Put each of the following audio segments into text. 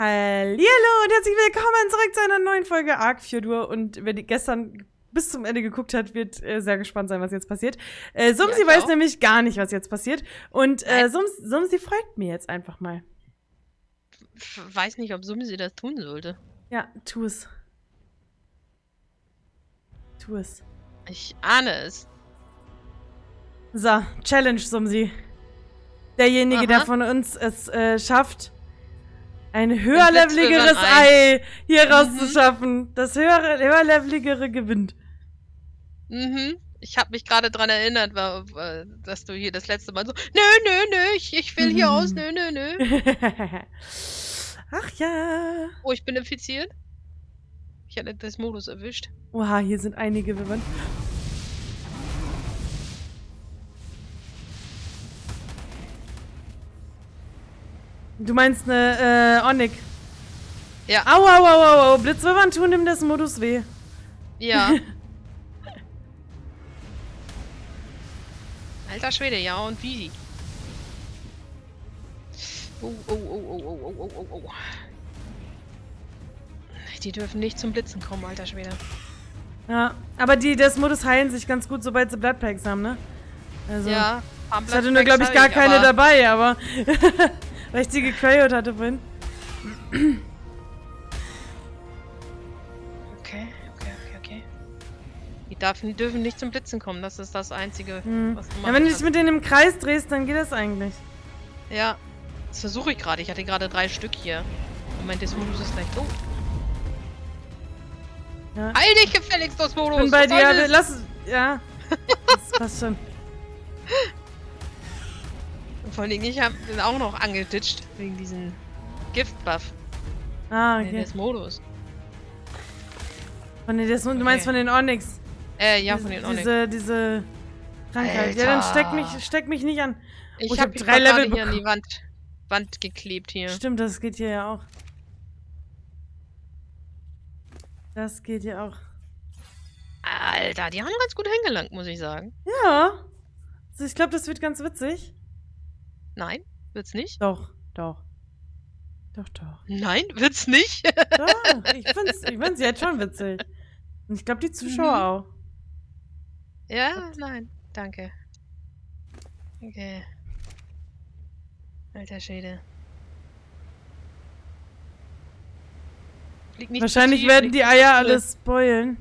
Hallihallo und herzlich willkommen zurück zu einer neuen Folge ARK Fjordur. Und wer die gestern bis zum Ende geguckt hat, wird sehr gespannt sein, was jetzt passiert. Sumsi weiß nämlich gar nicht, was jetzt passiert. Und Sumsi folgt mir jetzt einfach mal. Ich weiß nicht, ob Sumsi das tun sollte. Ja, tu es. Tu es. Ich ahne es. So, Challenge, Sumsi. Derjenige, der von uns es schafft, ein höherleveligeres Ei hier rauszuschaffen. Das höherleveligere gewinnt. Mhm. Ich habe mich gerade dran erinnert, dass du hier das letzte Mal so, nö, ich will hier raus, nö. Ach ja. Oh, ich bin infiziert. Ich hatte Desmodus erwischt. Oha, hier sind einige Wyvern. Du meinst eine Onyx? Ja. Au. Blitzwyvern tun im Desmodus weh. Ja. Alter Schwede, ja und wie? Oh. Die dürfen nicht zum Blitzen kommen, alter Schwede. Ja, aber die Desmodus heilen sich ganz gut, sobald sie Bloodpacks haben, ne? Also, ja. Ich hatte nur, glaube ich, gar keine dabei, aber... Weil ich die gecrayot hatte vorhin. Okay. Die dürfen nicht zum Blitzen kommen. Das ist das Einzige, was du machst. Ja, wenn du dich mit denen im Kreis drehst, dann geht das eigentlich. Ja, das versuche ich gerade. Ich hatte gerade 3 Stück hier. Und mein Desmodus ist gleich doof. Ja. Heil dich gefälligst, Desmodus! Ich bin bei dir. Lass... Ja. Das passt schon. Vor allem, ich habe den auch noch angeditscht wegen diesem Gift-Buff. Ah, okay. Desmodus. Von den Desmodus? Du meinst von den Onyx? Ja, von den Onyx. Diese Krankheit. Ja, dann steck mich nicht an. Ich habe 3 Level hier an die Wand geklebt hier. Stimmt, das geht hier ja auch. Das geht ja auch. Alter, die haben ganz gut hingelangt, muss ich sagen. Ja. Also ich glaube, das wird ganz witzig. Nein, wird's nicht? Doch. Nein, wird's nicht? Doch, ich find's jetzt schon witzig. Und ich glaube, die Zuschauer auch. Ja, nein, danke. Okay. Alter Schwede. Wahrscheinlich werden die Eier alles spoilen.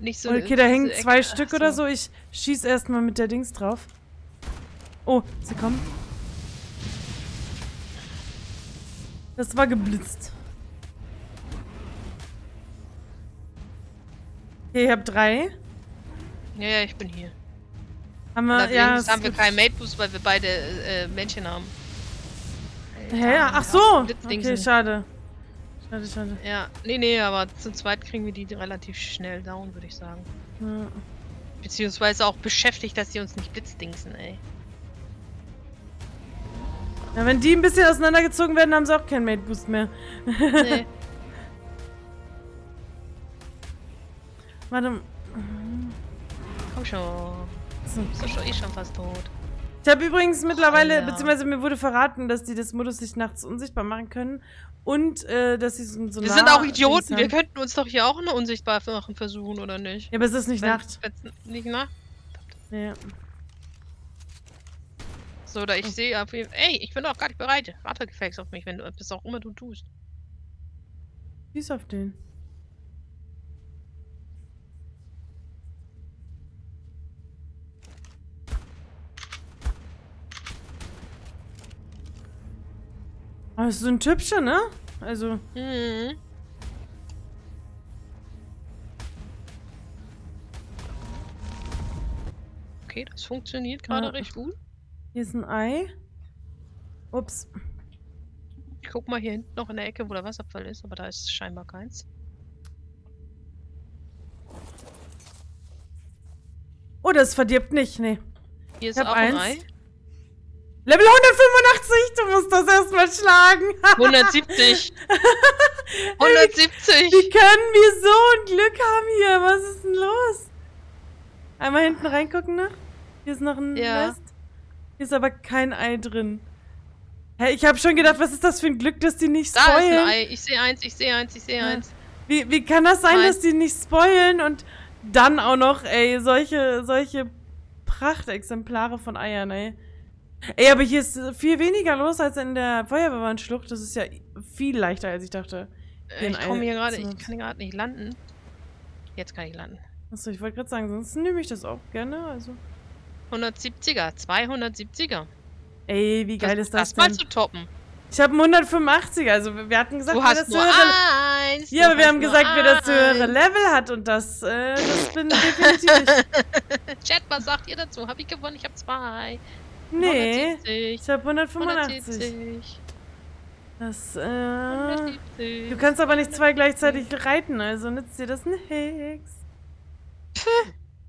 Nicht so. Okay, da hängen 2 Stück oder so. Ich schieß erstmal mit der Dings drauf. Oh, sie kommen. Das war geblitzt. Okay, ich hab 3. Ja, ich bin hier. Haben wir, ja, haben wir keinen Mateboost, weil wir beide Männchen haben. Alter, hä? Ach so! Okay, schade. Schade. Ja, nee, aber zu zweit kriegen wir die relativ schnell down, würde ich sagen. Ja. Beziehungsweise auch beschäftigt, dass sie uns nicht blitzdingsen, ey. Ja, wenn die ein bisschen auseinandergezogen werden, haben sie auch keinen Mate-Boost mehr. Nee. Warte. Komm schon. So. Bist du schon schon fast tot. Ich habe übrigens mittlerweile, beziehungsweise mir wurde verraten, dass die Desmodus sich nachts unsichtbar machen können. Und, dass sie so Wir sind auch Idioten, wir könnten uns doch hier auch eine unsichtbar machen versuchen, oder nicht? Ja, aber es ist nicht Nacht. Nicht Nacht? Ja. So, oder ich sehe auf jeden Fall. Ey, ich bin auch gar nicht bereit. Warte gefälligst auf mich, wenn du bist, auch immer du tust. Schieß auf den. Aber das ist so ein Typscher, ne? Also. Mhm. Okay, das funktioniert gerade recht gut. Hier ist ein Ei. Ups. Ich guck mal hier hinten noch in der Ecke, wo der Wasserfall ist, aber da ist scheinbar keins. Oh, das verdirbt nicht, nee. Hier ist auch ein Ei. Level 185, du musst das erstmal schlagen. 170. 170. Wie können wir so ein Glück haben hier? Was ist denn los? Einmal hinten reingucken, ne? Hier ist noch ein Nest. Hier ist aber kein Ei drin. Hey, ich habe schon gedacht, was ist das für ein Glück, dass die nicht spoilen? Da ist ein Ei. Ich sehe eins, ich sehe eins, ich sehe eins. Wie kann das sein, dass die nicht spoilen und dann auch noch, ey, solche Prachtexemplare von Eiern, ey. Ey, aber hier ist viel weniger los als in der Feuerwehrmannschlucht. Das ist ja viel leichter, als ich dachte. Ich komme hier gerade, ich kann gerade nicht landen. Jetzt kann ich landen. Achso, ich wollte gerade sagen, sonst nehme ich das auch gerne, also. 170er, 270er. Ey, wie geil ist das denn? Das mal zu toppen. Ich habe einen 185er, also wir hatten gesagt, wer das höhere Level hat und das bin definitiv ich. Chat, was sagt ihr dazu? Hab ich gewonnen? Ich habe 2. Nee, 170. Ich habe 185. 170. Das, 170. Du kannst aber nicht 2 gleichzeitig reiten, also nützt dir das nix.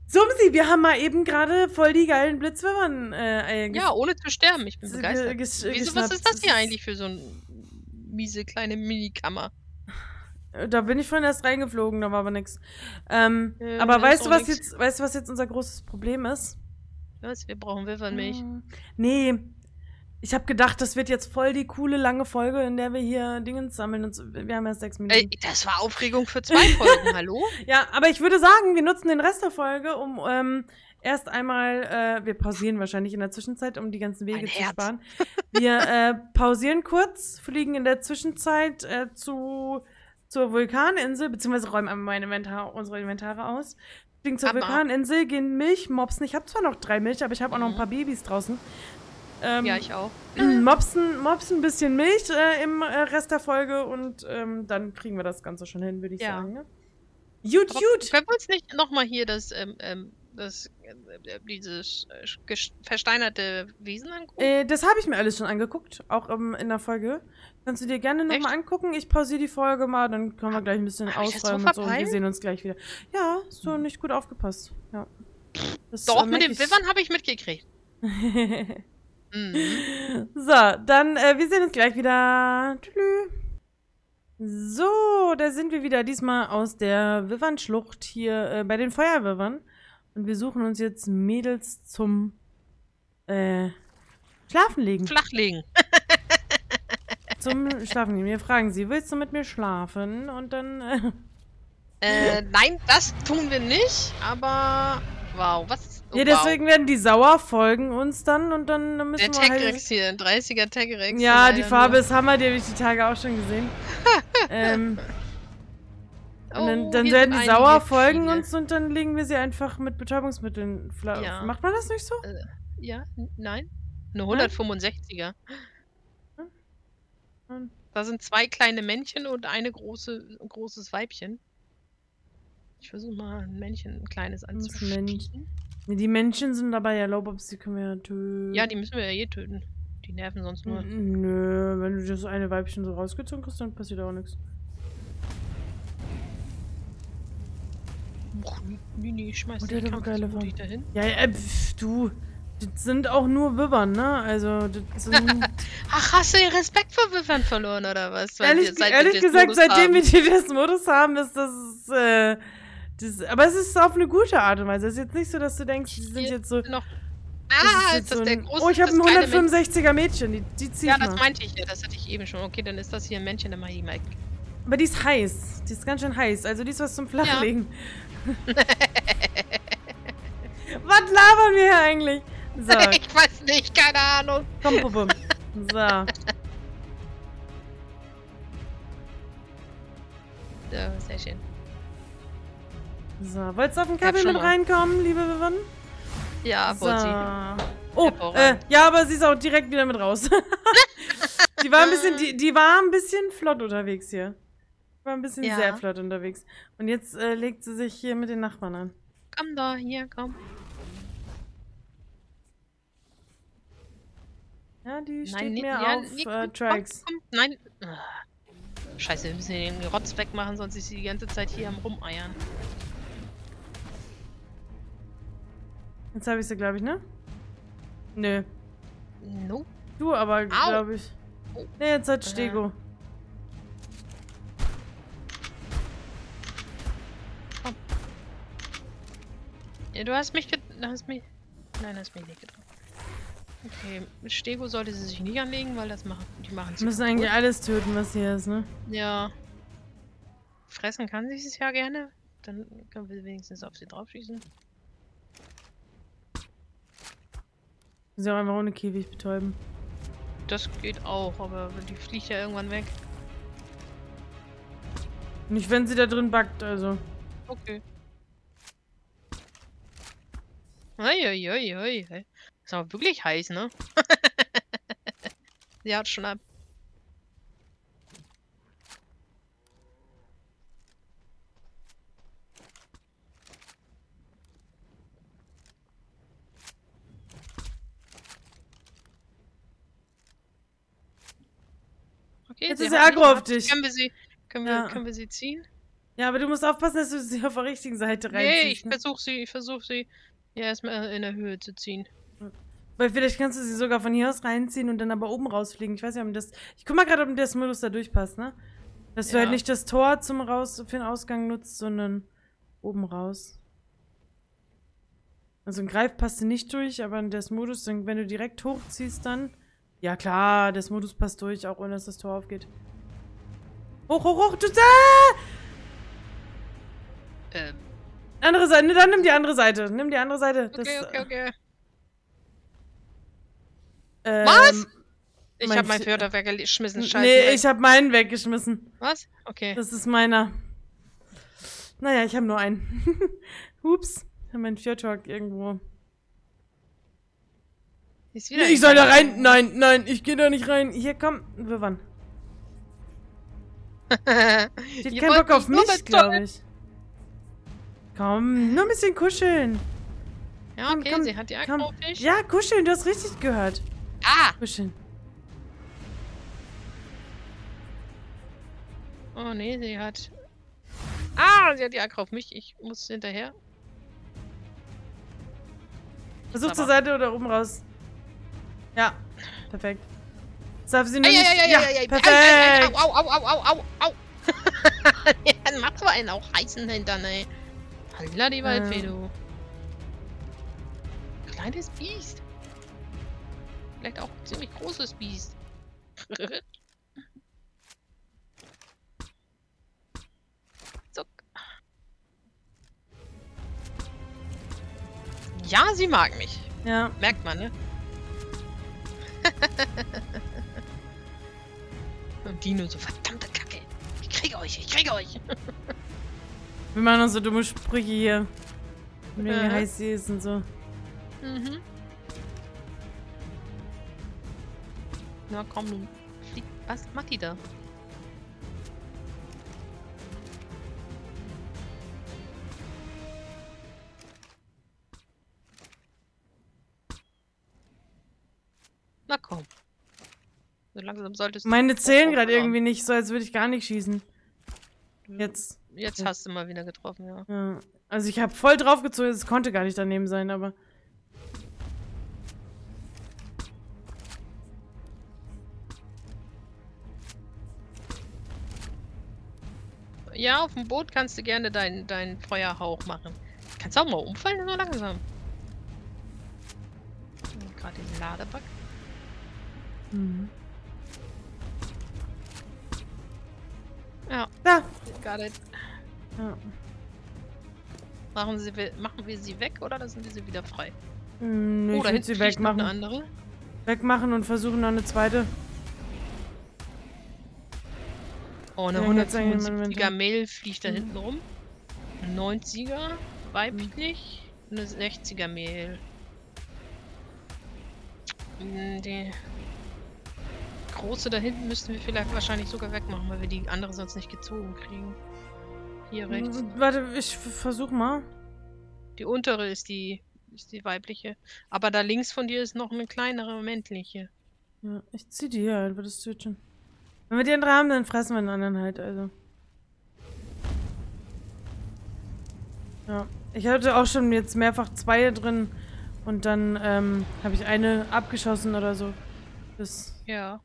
Sumsi, wir haben mal eben gerade voll die geilen Blitzwyvern ja, ohne zu sterben. Ich bin begeistert. Wieso, was ist das hier eigentlich für so eine miese kleine Minikammer? Da bin ich vorhin erst reingeflogen, da war aber nichts. Aber weißt du, was jetzt unser großes Problem ist? Was? Wir brauchen Wyvernmilch. Nee. Ich habe gedacht, das wird jetzt voll die coole, lange Folge, in der wir hier Dingens sammeln. Und wir haben erst 6 Minuten. Ey, das war Aufregung für 2 Folgen, hallo? Ja, aber ich würde sagen, wir nutzen den Rest der Folge, um erst einmal, wir pausieren wahrscheinlich in der Zwischenzeit, um die ganzen Wege zu sparen. Wir pausieren kurz, fliegen in der Zwischenzeit zur Vulkaninsel, beziehungsweise räumen einmal unsere Inventare aus. Fliegen zur Vulkaninsel, gehen Milchmopsen. Ich habe zwar noch 3 Milch, aber ich habe auch noch ein paar Babys draußen. Ja, ich auch. Mopsen ein bisschen Milch im Rest der Folge und dann kriegen wir das Ganze schon hin, würde ich sagen. Ne? Jut, jut! Können wir uns nicht nochmal hier dieses versteinerte Wesen angucken? Das habe ich mir alles schon angeguckt, auch in der Folge. Kannst du dir gerne nochmal angucken. Ich pausiere die Folge mal, dann können wir gleich ein bisschen ausräumen und so. Und wir sehen uns gleich wieder. Ja, hast du nicht gut aufgepasst. Ja. Das, doch, mit den Wippern habe ich mitgekriegt. So, dann, wir sehen uns gleich wieder. Tschüss. So, da sind wir wieder, diesmal aus der Wyvernschlucht hier bei den Feuerwyvern. Und wir suchen uns jetzt Mädels zum Schlafenlegen. Flachlegen. Zum Schlafenlegen. Wir fragen sie, willst du mit mir schlafen? Und dann... nein, das tun wir nicht, aber... Wow, was ist... Oh, ja, deswegen werden die sauer, folgen uns dann und dann müssen wir halt... Der Tagrex hier, ein 30er Tagrex. Ja, die Farbe ist Hammer, die habe ich die Tage auch schon gesehen. Und dann werden die sauer, folgen uns und dann legen wir sie einfach mit Betäubungsmitteln flach. Ja. Macht man das nicht so? Ja, nein. Eine 165er. Hm? Da sind 2 kleine Männchen und ein großes Weibchen. Ich versuche mal ein Männchen, ein kleines anzuschießen. Die Männchen sind dabei ja Lowbobs, die können wir ja töten. Ja, die müssen wir ja je töten. Die nerven sonst nur. Nö, wenn du das eine Weibchen so rausgezogen kriegst, dann passiert auch nichts. Nee, schmeiß die Kampfsmutig dahin. Ja, pf, du. Das sind auch nur Wyvern, ne? Also, das sind... Ach, hast du den Respekt vor Wyvern verloren, oder was? Ehrlich gesagt, seitdem wir die Desmodus haben, ist das... aber es ist auf eine gute Art und Weise. Es ist jetzt nicht so, dass du denkst, die sind jetzt so... ich habe ein 165er Mädchen, die zieht mal. Das meinte ich ja, das hatte ich eben schon. Okay, dann ist das hier ein Männchen, dann mach ich mal. Aber die ist heiß. Die ist ganz schön heiß. Also die ist was zum Flachlegen. Ja. Was labern wir hier eigentlich? So. Ich weiß nicht, keine Ahnung. Komm, Puppe. So. So, sehr schön. So, wolltest du auf den Kaffee mit reinkommen, liebe Wyvern? Ja, wollte sie. Oh, ja, aber sie ist auch direkt wieder mit raus. Die war ein bisschen flott unterwegs hier. Die war ein bisschen sehr flott unterwegs. Und jetzt legt sie sich hier mit den Nachbarn an. Komm da, hier, komm. Ja, die steht auf Tracks. Nein, Scheiße, wir müssen den Rotz wegmachen, sonst ist sie die ganze Zeit hier am Rumeiern. Jetzt habe ich sie, glaube ich, ne? Nö. No. Du aber, glaube ich. Ne, jetzt hat Stego. Komm. Ja, du hast mich getroffen. Nein, hast mich nicht getroffen. Okay, mit Stego sollte sie sich nicht anlegen, weil das machen die sie müssen kaputt. Eigentlich alles töten, was hier ist, ne? Ja. Fressen kann sie es ja gerne. Dann können wir wenigstens auf sie drauf schießen. Sie auch einfach ohne Käfig betäuben. Das geht auch, aber die fliegt ja irgendwann weg. Nicht, wenn sie da drin backt, also. Okay. Uiuiuiui. Ist aber wirklich heiß, ne? Sie hat schon ab. Okay, jetzt ist sie aggro auf dich. Können wir sie ziehen? Ja, aber du musst aufpassen, dass du sie auf der richtigen Seite reinziehst. Nee, ich versuche sie ja erstmal in der Höhe zu ziehen. Weil vielleicht kannst du sie sogar von hier aus reinziehen und dann aber oben rausfliegen. Ich weiß nicht, ob das... Ich guck mal gerade, ob der Desmodus da durchpasst, ne? Dass du halt nicht das Tor zum Raus für den Ausgang nutzt, sondern oben raus. Also ein Greif passt nicht durch, aber ein Desmodus, wenn du direkt hochziehst dann... Ja klar, Desmodus passt durch, auch ohne dass das Tor aufgeht. Hoch, hoch, hoch! Andere Seite, dann nimm die andere Seite. Nimm die andere Seite. Das, okay. Was? Ich hab meinen Fjordur weggeschmissen, scheiße. Nee, ich hab meinen weggeschmissen. Was? Okay. Das ist meiner. Naja, ich hab nur einen. Ups. Ich hab meinen Fjordur irgendwo. Ist wieder ich soll da rein. Nein, ich geh da nicht rein. Hier, komm, wir waren. Ich hab keinen Bock auf mich, glaube ich. Komm, nur ein bisschen kuscheln. Ja, okay, komm, sie hat die Aggro auf dich. Ja, kuscheln, du hast richtig gehört. Ah! Kuscheln. Oh, nee, sie hat... Ah, sie hat die Aggro auf mich. Ich muss hinterher. Versuch zur Seite oder oben raus. Ja, perfekt. Jetzt darf sie nur nicht... Ja, perfekt! Au! Ja, dann machst du einen auch heißen hintern, ey. Halla die Waldfee, du. Kleines Biest. Vielleicht auch ein ziemlich großes Biest. Zuck. Ja, sie mag mich. Ja. Merkt man, ne? Und Dino so, verdammte Kacke. Ich krieg euch. Wir machen noch so dumme Sprüche hier. Wie heiß sie ist und so. Mhm. Na komm, du. Was macht die da? Na komm. So langsam solltest du... Meine zählen gerade irgendwie nicht, so als würde ich gar nicht schießen. Jetzt. Jetzt hast du mal wieder getroffen, ja. Also ich habe voll draufgezogen, es konnte gar nicht daneben sein, aber... Ja, auf dem Boot kannst du gerne deinen Feuerhauch machen. Kannst auch mal umfallen, so langsam. Gerade den Ladeback. Mhm. Ja, da. Got it. Ja. Machen wir sie weg oder lassen wir sie wieder frei? Nee, oder hinten sie wegmachen. Eine andere. Wegmachen und versuchen noch eine zweite. Oh, eine 175er Mail fliegt da hinten rum. 90er weiblich. Eine 60er Mail. Die große da hinten müssten wir vielleicht wahrscheinlich sogar wegmachen, weil wir die andere sonst nicht gezogen kriegen. Hier rechts. Warte, ich versuch mal. Die untere ist die weibliche. Aber da links von dir ist noch eine kleinere männliche. Ja, ich zieh die hier halt, weil das tut schon. Wenn wir die andere haben, dann fressen wir den anderen halt, also. Ja, ich hatte auch schon jetzt mehrfach zwei drin und dann habe ich eine abgeschossen oder so. Das ja.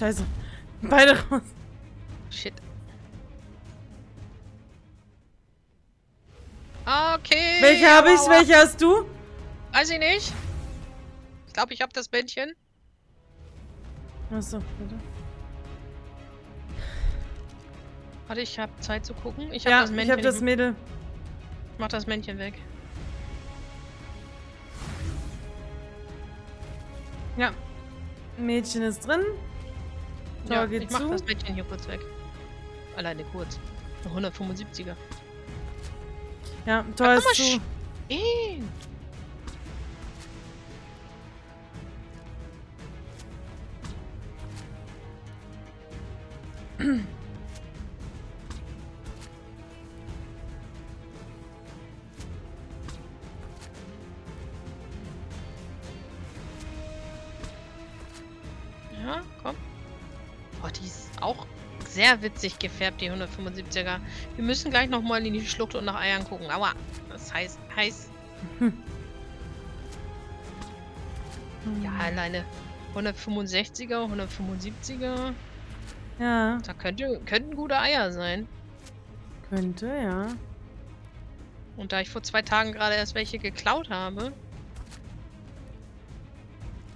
Scheiße. Beide raus. Shit. Okay. Welche habe ich? Welche hast du? Weiß ich nicht. Ich glaube, ich habe das Bändchen. Achso, bitte. Warte, ich habe Zeit zu gucken. Ich habe ja, das Männchen. Ich habe das Mädel. Ich mach das Männchen weg. Ja. Mädchen ist drin. Tor ja, geht ich mach zu. Das Mädchen hier kurz weg. Alleine kurz. 175er. Ja, Tor ist zu. Ja, komm. Boah, die ist auch sehr witzig gefärbt, die 175er. Wir müssen gleich nochmal in die Schlucht und nach Eiern gucken. Aua, das heißt heiß. Ja, alleine 165er, 175er. Ja. Da könnten gute Eier sein. Könnte, ja. Und da ich vor 2 Tagen gerade erst welche geklaut habe,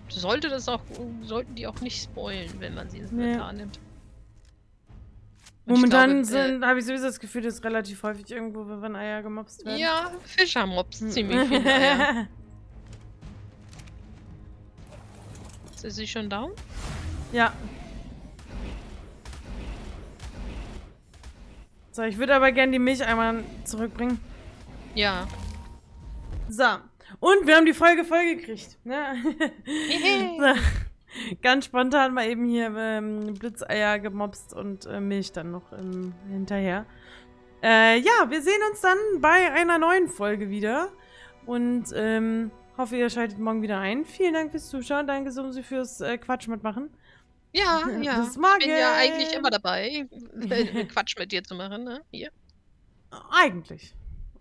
sollten die auch nicht spoilen, wenn man sie ins Inventar nimmt. Und momentan habe ich sowieso das Gefühl, dass relativ häufig irgendwo, wenn Eier gemopst werden. Ja, Fischer mopsen ziemlich viele Eier. Ist sie schon down? Ja. So, ich würde aber gerne die Milch einmal zurückbringen. Ja. So. Und wir haben die Folge voll gekriegt. Ja. So. Ganz spontan mal eben hier Blitzeier gemobst und Milch dann noch hinterher. Ja, wir sehen uns dann bei einer neuen Folge wieder. Und hoffe, ihr schaltet morgen wieder ein. Vielen Dank fürs Zuschauen. Danke, Sumsi, fürs Quatsch mitmachen. Ja, ja. Das mag ich. Bin ja eigentlich immer dabei, Quatsch mit dir zu machen, ne? Hier. Eigentlich.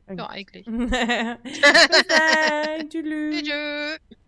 Ja, eigentlich. Bis dann. Tschüss.